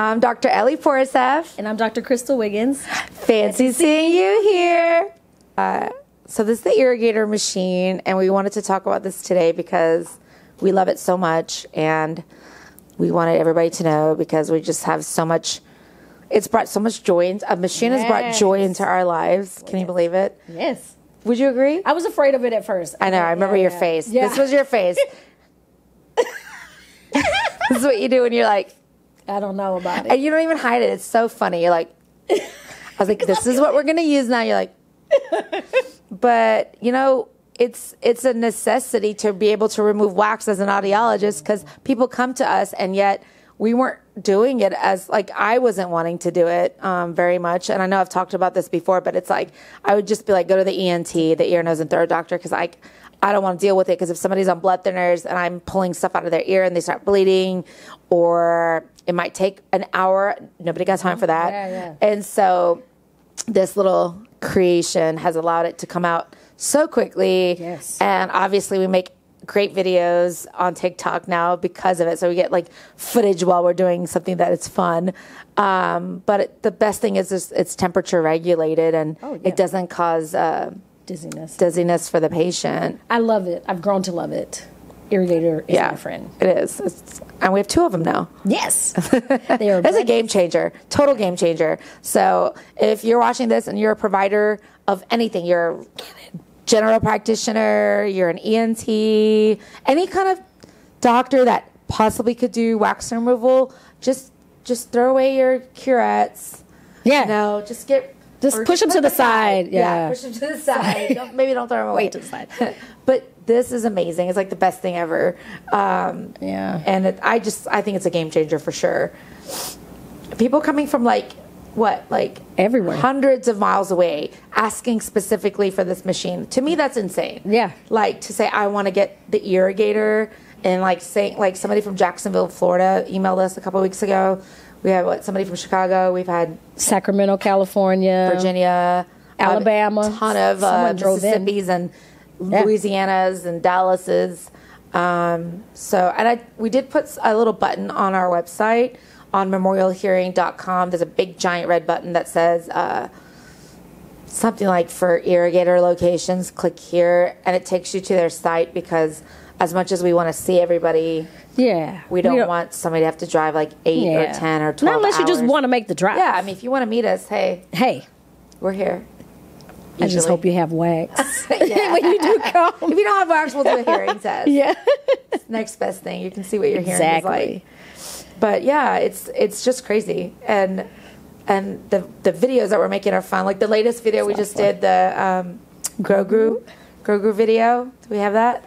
I'm Dr. Ellie Pourasef. And I'm Dr. Crystal Wiggins. Fancy seeing you here. So this is the irrigator machine, and we wanted to talk about this today because we love it so much, and we wanted everybody to know because we just have so much. It's brought so much joy. A machine has brought joy into our lives. Can you believe it? Yes. Would you agree? I was afraid of it at first. I know. I remember your face. Yeah. This was your face. This is what you do when you're like, I don't know about it. And you don't even hide it. It's so funny. You're like, I was like, this is what we're going to use now. You're like, but, you know, it's a necessity to be able to remove wax as an audiologist because people come to us and yet we weren't doing it as, like, I wasn't wanting to do it very much. And I know I've talked about this before, but it's like, I would just be like, go to the ENT, the ear, nose, and throat doctor because I don't want to deal with it because if somebody's on blood thinners and I'm pulling stuff out of their ear and they start bleeding, or it might take an hour, nobody got time for that. Yeah, yeah. And so this little creation has allowed it to come out so quickly. Yes. And obviously we make great videos on TikTok now because of it. So we get like footage while we're doing something that it's fun. But the best thing is it's temperature regulated and it doesn't cause... Dizziness for the patient. I love it. I've grown to love it. Irrigator is my friend. It is. And we have two of them now. Yes. That's a game changer. Total game changer. So if you're watching this and you're a provider of anything, you're a general practitioner, you're an ENT, any kind of doctor that possibly could do wax removal, just throw away your curettes. Yeah. You know, just push them to the side. Yeah, push them to the side. Maybe don't throw them away. Wait, to the side. But this is amazing. It's like the best thing ever. And I think it's a game changer for sure. People coming from like everywhere, hundreds of miles away, asking specifically for this machine. To me, that's insane. Yeah, like to say I want to get the irrigator, and like somebody from Jacksonville, Florida, emailed us a couple of weeks ago. We have somebody from Chicago. We've had Sacramento, California, Virginia, Alabama, a ton of Mississippi's and Louisiana's and Dallas's. We did put a little button on our website on MemorialHearing.com. There's a big giant red button that says something like for irrigator locations. Click here, and it takes you to their site because. As much as we want to see everybody, we don't want somebody to have to drive like 8 or 10 or 12 hours. Not unless you just want to make the drive. Yeah, I mean, if you want to meet us, hey, we're here. Usually. I just hope you have wax. When you do come. If you don't have wax, we'll do a hearing test. Yeah. It's the next best thing. You can see what your hearing is like. But, yeah, it's just crazy. And the videos that we're making are fun. Like the latest video we just did, the Grogu video. Do we have that?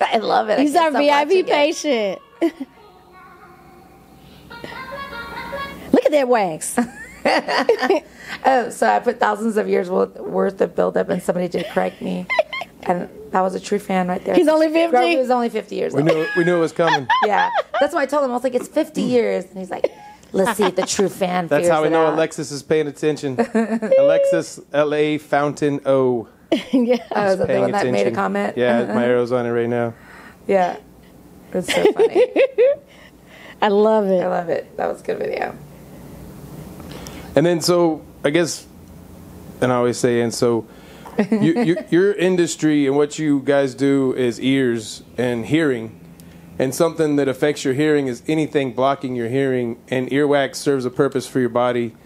I love it. He's our VIP patient. Look at that wax. So I put thousands of years worth of buildup, and somebody did correct me, and that was a true fan right there. He's only 50. He's only 50 years old. We knew it was coming. Yeah, that's why I told him. I was like, "It's 50 years," and he's like, "Let's see if the true fan." That's how we know Alexis is paying attention. Alexis LA Fountain O. Yeah, I was the one that made a comment. Yeah, my arrow's on it right now. Yeah, it's so funny. I love it. I love it. That was a good video. And then, so I guess, and I always say, and so your industry and what you guys do is ears and hearing, and something that affects your hearing is anything blocking your hearing. And earwax serves a purpose for your body,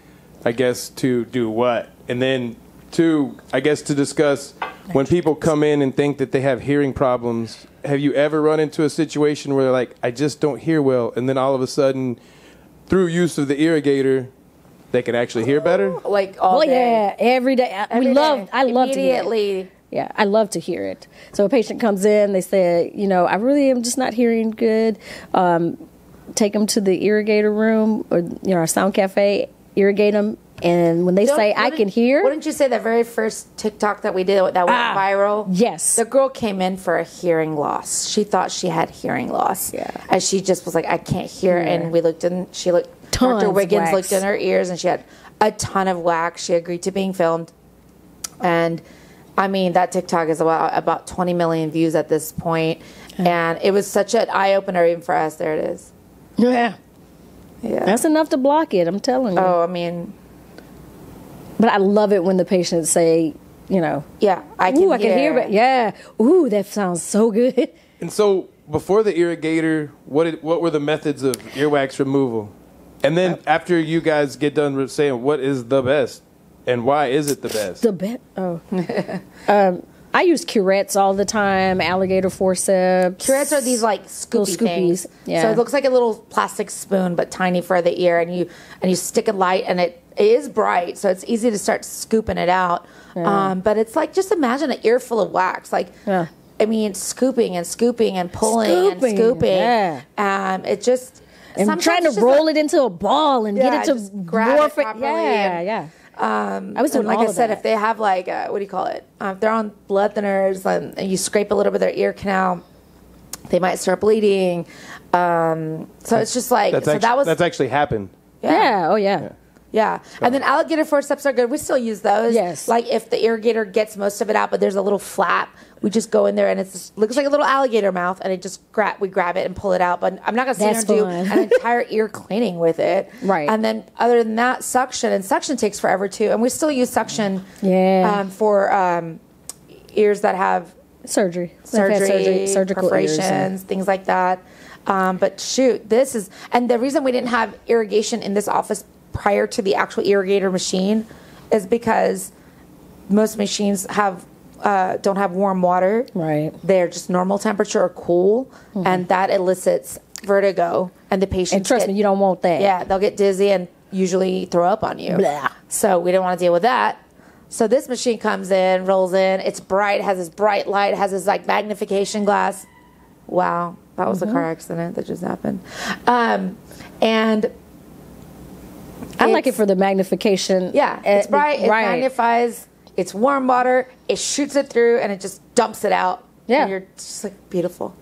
I guess, to do what, and then. Two, I guess, to discuss when people come in and think that they have hearing problems. Have you ever run into a situation where they're like, I just don't hear well, and then all of a sudden, through use of the irrigator, they can actually hear better? Like all day. Yeah, every day. I love to hear it. Yeah, I love to hear it. So a patient comes in, they say, you know, I really am just not hearing good. Take them to the irrigator room or our sound cafe, irrigate them. And when they say, I can hear. Wouldn't you say that very first TikTok that we did that went viral? Yes. The girl came in for a hearing loss. She thought she had hearing loss. Yeah. And she just was like, I can't hear. Yeah. And we looked in. She looked. Dr. Wiggins looked in her ears, and she had a ton of wax. She agreed to being filmed. And, I mean, that TikTok is about 20 million views at this point. And it was such an eye-opener even for us. There it is. Yeah. Yeah. That's enough to block it, I'm telling you. Oh, I mean. But I love it when the patients say, you know. Yeah, I can hear. But yeah. Ooh, that sounds so good. And so before the irrigator, what were the methods of earwax removal? And then after you guys get done saying what is the best and why is it the best? The best. Oh. I use curettes all the time, alligator forceps. Curettes are these like scoopies. Yeah. So it looks like a little plastic spoon, but tiny for the ear, and you stick a light, and it is bright, so it's easy to start scooping it out. Yeah. But it's like, just imagine an earful of wax, like. Yeah. I mean, scooping and scooping and pulling and scooping. Yeah. It just. I'm trying to roll it into a ball and get it to grab it properly. Yeah, yeah. I was doing all of that. Like I said, if they have like what do you call it? If they're on blood thinners and you scrape a little bit of their ear canal, they might start bleeding. So it's just like that's actually happened. Yeah. Oh yeah. Yeah, and then alligator forceps are good. We still use those. Yes. Like if the irrigator gets most of it out, but there's a little flap, we just go in there and it looks like a little alligator mouth, and it just we grab it and pull it out. But I'm not gonna sit there and do an entire ear cleaning with it. Right. And then other than that, suction, and suction takes forever too. And we still use suction. Yeah. For ears that have surgery, surgical perforations, things like that. But shoot, this is the reason we didn't have irrigation in this office prior to the actual irrigator machine is because most machines have don't have warm water. Right. They're just normal temperature or cool, and that elicits vertigo, and the patient. And trust me, you don't want that. Yeah, they'll get dizzy and usually throw up on you. Blah. So we don't want to deal with that. So this machine comes in, rolls in. It's bright. It has this bright light. It has this like magnification glass. Wow, that was a car accident that just happened. And I like it for the magnification. Yeah, it's bright, it magnifies, it's warm water, it shoots it through, and it just dumps it out. Yeah. And you're just like, beautiful.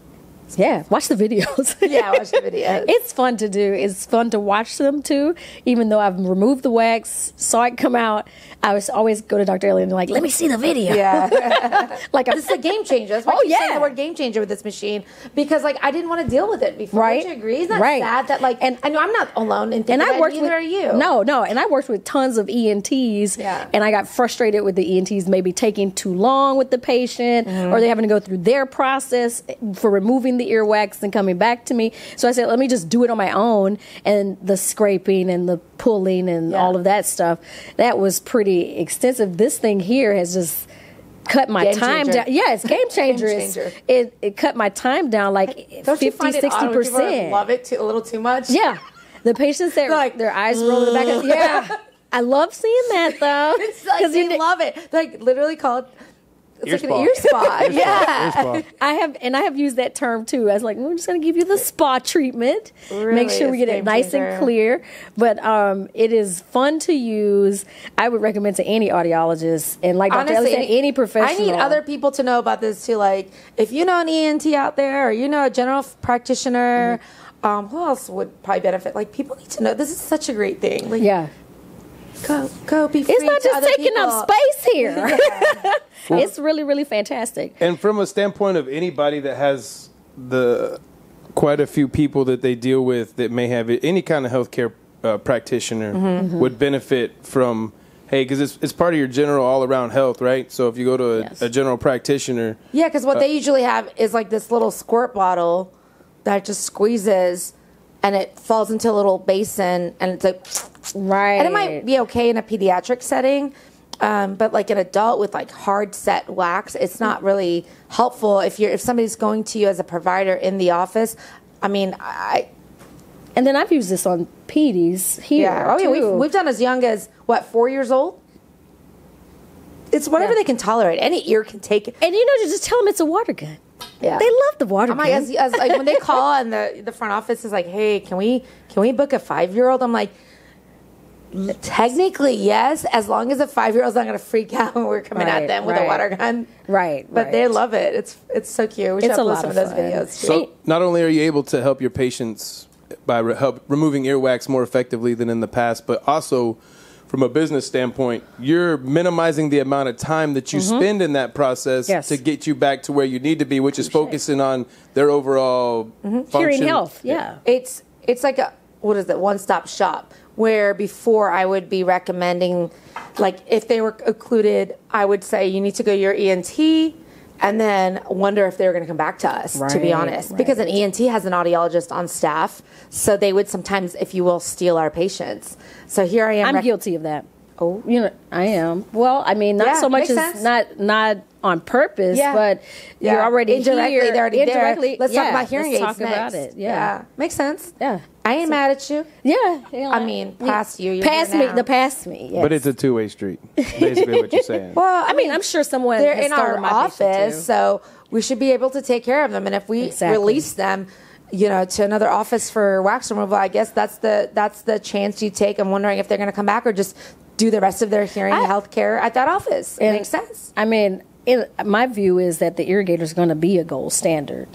Yeah, watch the videos. Yeah, watch the videos. It's fun to do. It's fun to watch them, too, even though I've removed the wax, saw it come out. I was always go to Dr. Ellie and be like, let me see the video. Yeah. Like, this is a game changer. That's why I keep saying the word game changer with this machine, because, like, I didn't want to deal with it before. Right. Don't you agree? Isn't that sad that, like, and I know I'm not alone in thinking that, neither are you. No, no. And I worked with tons of ENTs, and I got frustrated with the ENTs maybe taking too long with the patient, or they having to go through their process for removing the earwax and coming back to me. So I said, let me just do it on my own, and the scraping and the pulling and all of that stuff. That was pretty extensive. This thing here has just cut my time down. Yeah, it's game changer. It cut my time down like 50–60%. Love it a little too much. Yeah, the patients that like their eyes roll in the back. Yeah, I love seeing that though. It's like they love it. They're like literally called. It's like an ear spa. Ear spa. I have used that term too. I was like, we're just gonna give you the spa treatment. Really, make sure we get it nice and clear. But it is fun to use. I would recommend to any audiologist, and like Dr. Ellie said, any professional. I need other people to know about this too. Like, if you know an ENT out there, or you know a general practitioner, who else would probably benefit? Like, people need to know this is such a great thing. Like, yeah. Go be free. It's not just taking up space here. Yeah. It's really, really fantastic. And from a standpoint of anybody that has quite a few people that they deal with that may have any kind of healthcare practitioner would benefit from, hey, because it's part of your general all-around health, right? So if you go to a general practitioner. Yeah, because what they usually have is like this little squirt bottle that just squeezes and it falls into a little basin, and it's like, right. And it might be okay in a pediatric setting, but like an adult with like hard set wax, it's not really helpful if somebody's going to you as a provider in the office. I mean, and then I've used this on PDs here. Yeah, oh yeah, we've done as young as what, 4 years old. It's whatever they can tolerate. Any ear can take it. And you know, just tell them it's a water gun. Yeah. They love the water gun. I'm like, like when they call and the front office is like, hey, can we book a 5-year-old? I'm like, technically, yes, as long as a 5-year-old's not going to freak out when we're coming at them with a water gun. Right, but they love it. It's so cute. We should upload some of those videos. So not only are you able to help your patients by removing earwax more effectively than in the past, but also from a business standpoint, you're minimizing the amount of time that you spend in that process to get you back to where you need to be, which is focusing on their overall function. Hearing health. Yeah, it's like a what is it, one-stop shop, where before I would be recommending, like if they were occluded, I would say you need to go to your ENT and then wonder if they were going to come back to us, right, to be honest. Right. Because an ENT has an audiologist on staff, so they would sometimes, if you will, steal our patients. So here I am. I'm guilty of that. Oh, you know, I am. Well, I mean, not so much as not on purpose, but you're already indirectly, here. They're already indirectly there. Let's talk about hearing aids. Let's talk about it. Yeah. Makes sense. Yeah. I ain't mad at you. Yeah. I mean, past you. Past me. The past me. Yes. But it's a two-way street, basically what you're saying. Well, I mean, I'm sure someone they're in our office, so we should be able to take care of them. And if we release them, you know, to another office for wax removal, I guess that's the chance you take. I'm wondering if they're going to come back or just do the rest of their hearing health care at that office. It makes sense. I mean, my view is that the irrigator is going to be a gold standard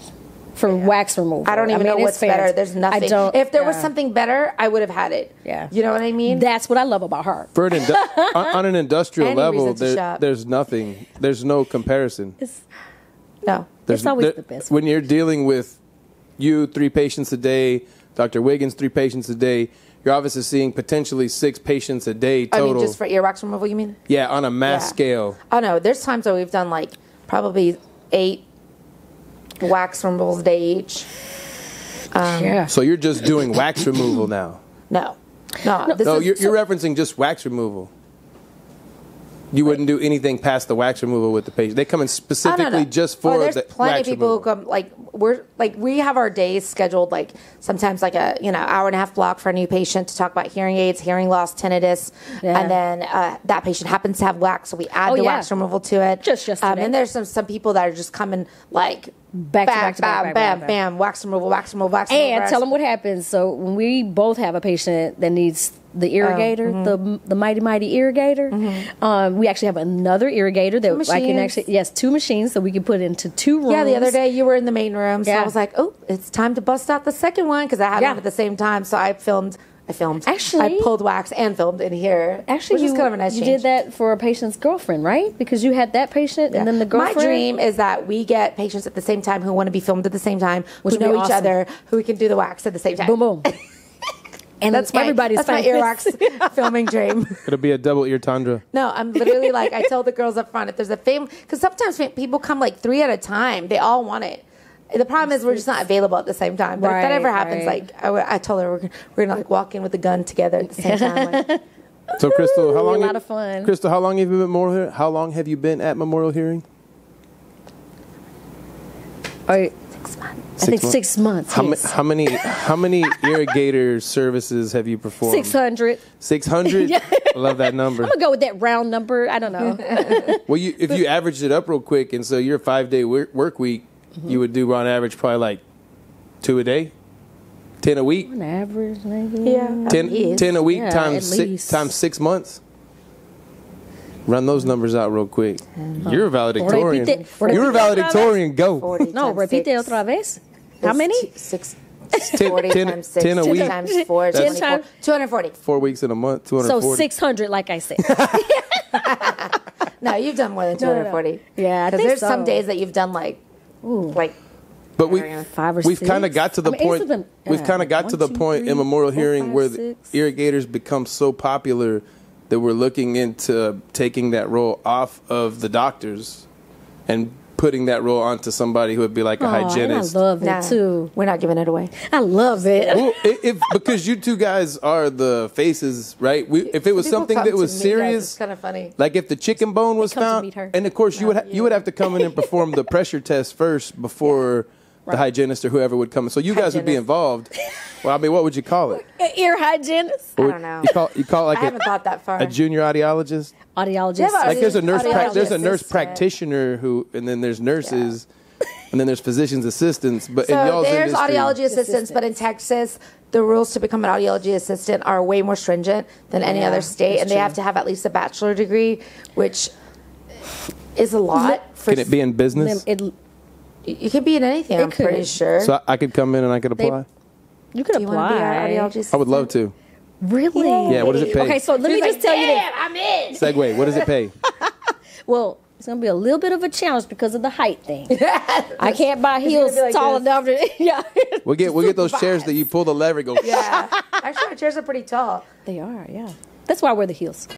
for wax removal. I don't even know what's better. There's nothing. If there was something better, I would have had it. Yeah. You know what I mean? That's what I love about her. For an on an industrial level, there's nothing. There's no comparison. It's always the best. When you're dealing with three patients a day, Dr. Wiggins, three patients a day, you're obviously seeing potentially 6 patients a day total. I mean, just for ear wax removal, you mean? Yeah, on a mass scale. Oh, no. There's times that we've done, like, probably 8 wax removals a day each. So you're just doing wax removal now? No, you're referencing just wax removal. You wouldn't do anything past the wax removal with the patient. They come in specifically just for the wax removal. There's plenty of people who come, like, we have our days scheduled, like, sometimes like a, hour and a half block for a new patient to talk about hearing aids, hearing loss, tinnitus. Yeah. And then that patient happens to have wax, so we add the wax removal to it. Just and there's some people that are just coming, like, back to back, bam, bam, bam, wax removal. And tell them what happens. So when we both have a patient that needs the irrigator, the mighty irrigator, we actually have another irrigator that I can actually, 2 machines, so we can put into 2 rooms. Yeah, the other day you were in the main room, so I was like, oh, it's time to bust out the second one, because I had them at the same time, so I filmed. Actually, I pulled wax and filmed in here. Actually, which is kind of a nice change. You did that for a patient's girlfriend, right? Because you had that patient and then the girlfriend. My dream is that we get patients at the same time who want to be filmed at the same time, who know each other, who we can do the wax at the same time. Boom, boom. And that's my ear wax filming dream. It'll be a double ear tundra. No, I'm literally like, I tell the girls up front, if there's a family, because sometimes people come like 3 at a time. They all want it. The problem is we're just not available at the same time. But if that ever happens, like I told her we're gonna like walk in with a gun together at the same time. Like, so Crystal, how long? A lot of fun. Crystal, how long have you been at Memorial? How long have you been at Memorial Hearing? 6 months. I think 6 months. How many irrigator services have you performed? 600. 600. I love that number. I'm gonna go with that round number. I don't know. Well, if you averaged it up real quick, and so your 5-day work week. You would do on average probably like 2 a day, 10 a week. On average, maybe. Yeah. 10 a week times 6 months. Run those numbers out real quick. You're a valedictorian. You're a valedictorian. Go. No, repite otra vez. How many? 10 a week. 10 times 4. 240. 4 weeks in a month. 240. So 600, like I said. No, you've done more than 240. No. Yeah, I think there's some days that you've done like. Ooh. Like, but we've kind of got to the point. We've kind of got to the point in Memorial Hearing where the irrigators become so popular that we're looking into taking that role off of the doctors and putting that role onto somebody who would be like a hygienist. I love it too. We're not giving it away. I love it. Well, because you two guys are the faces, right? If it was something that was serious, kind of funny. Like if the chicken bone was found, and of course you would have to come in and perform the pressure test first before the hygienist or whoever would come in. So you guys would be involved. Well, I mean, what would you call it? An ear hygienist? I don't know. You call like I haven't thought that far. A junior audiologist? Audiologist. Like there's a nurse practitioner who, and then there's nurses, and then there's physician's assistants. But so in y'all's there's industry, audiology assistants, but in Texas, the rules to become an audiology assistant are way more stringent than any other state, and they have to have at least a bachelor's degree, which is a lot. Can it be in business? You could be in anything, I'm pretty sure. So I could come in and I could apply? You could apply. Do you want to be an audiologist? I would love to. Really? Yeah, what does it pay? Okay, so let me just tell you this. I'm in. Segue, what does it pay? Well, It's going to be a little bit of a challenge because of the height thing. I can't buy heels like tall enough to... Yeah. We'll get those chairs that you pull the lever and go... Yeah. Actually, our chairs are pretty tall. They are, yeah. That's why I wear the heels.